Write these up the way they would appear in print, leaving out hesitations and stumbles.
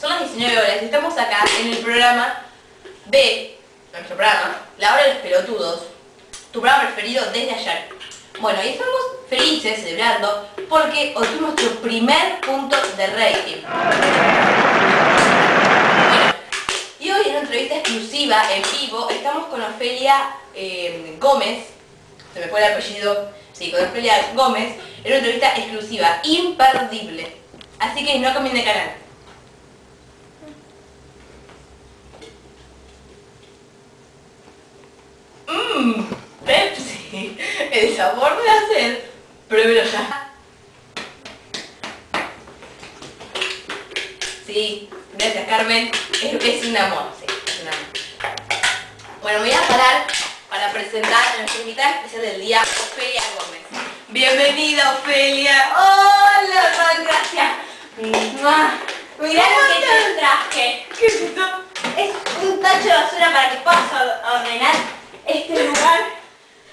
Son las 19 horas y estamos acá en el programa de nuestro programa, La Hora de los Pelotudos, tu programa preferido desde ayer. Bueno, y estamos felices celebrando porque obtuvimos nuestro primer punto de rating. Bueno, y hoy en una entrevista exclusiva en vivo estamos con Ofelia Gómez, se me fue el apellido, sí, con Ofelia Gómez, en una entrevista exclusiva, imperdible. Así que no cambien de canal. Pepsi, el sabor me da sed, pruébelo ya. Sí, gracias Carmen, es un amor, sí, es un amor. Bueno, me voy a parar para presentar a nuestra invitada especial del día, Ofelia Gómez. Bienvenida Ofelia. Hola, Juan, gracias. Mirá lo que te traje. ¿Qué es esto? Es un tacho de basura para que puedas ordenar este lugar.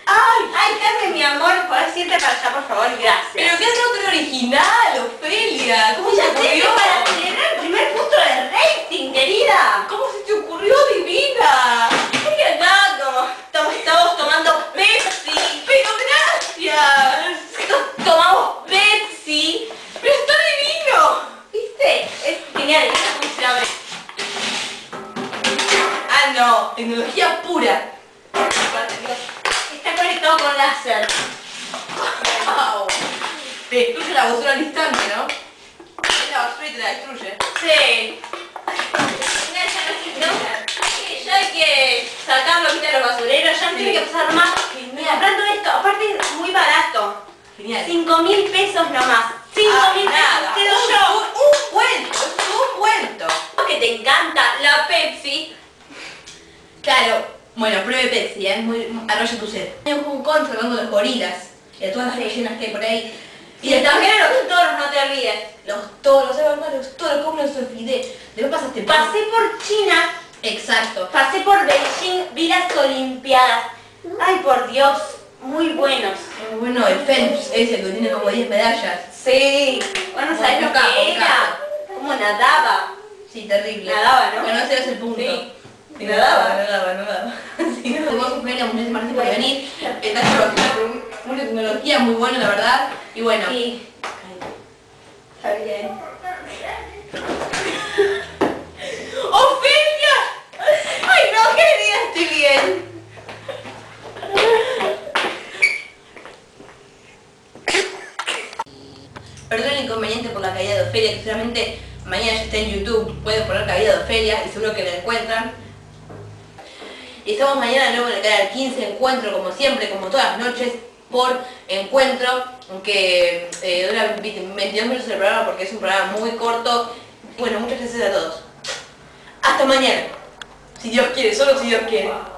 ¡Ay! ¡Ay, Carmen, mi amor! ¿Podés irte para allá, por favor? Gracias. Pero qué es tan original, Ofelia. ¿Cómo se te ocurrió? Para celebrar el primer punto de rating, querida. ¿Cómo se te ocurrió, divina? Estoy acá como estamos tomando Pepsi. ¡Pero gracias! Tomamos Pepsi. ¡Pero está divino! ¿Viste? Es genial. Ah, no. Tecnología pura. Está conectado con láser. Wow. Te destruye la basura al instante, ¿no? Es la basura y te la destruye. Sí. Ya hay que sacarlo, quitar los basureros, ya no tiene que pasar más. Genial. Comprando esto, aparte es muy barato. Genial. 5.000 pesos nomás. 5.000 pesos. Te doy yo. Un cuento, un cuento. Que te encanta la Pepsi. Claro. Bueno, pruebe Pepsi, es muy arrolla tu sed. Tenemos un contra hablando de los gorilas y de todas las leyendas que hay por ahí. Y de también a los toros, no te olvides. Los toros, los toros, ¿cómo los olvidé? Después pasaste por... Pasé por China. Exacto. Pasé por Beijing, vi las Olimpiadas. Ay, por Dios, muy buenos. Muy bueno, el Phelps es el que tiene como 10 medallas. Sí. Bueno, ¿sabés lo que era? ¿Cómo nadaba? Sí, terrible. Nadaba, ¿no? Bueno, ese es el punto. Sí. No daba. Sí, tuvimos un premio, muchas gracias por venir. Está trabajando por una tecnología muy buena, la verdad. Y bueno. Sí. Está bien. ¡Ofelia! ¡Ay, no, querida! Estoy bien. Perdón el inconveniente por la caída de Ofelia, que solamente mañana ya está en YouTube. Pueden poner caída de Ofelia y seguro que la encuentran. Y estamos mañana luego en el canal 15, encuentro como siempre, como todas las noches, por encuentro, aunque dura 22 minutos el programa porque es un programa muy corto. Bueno, muchas gracias a todos. Hasta mañana. Si Dios quiere, solo si Dios quiere.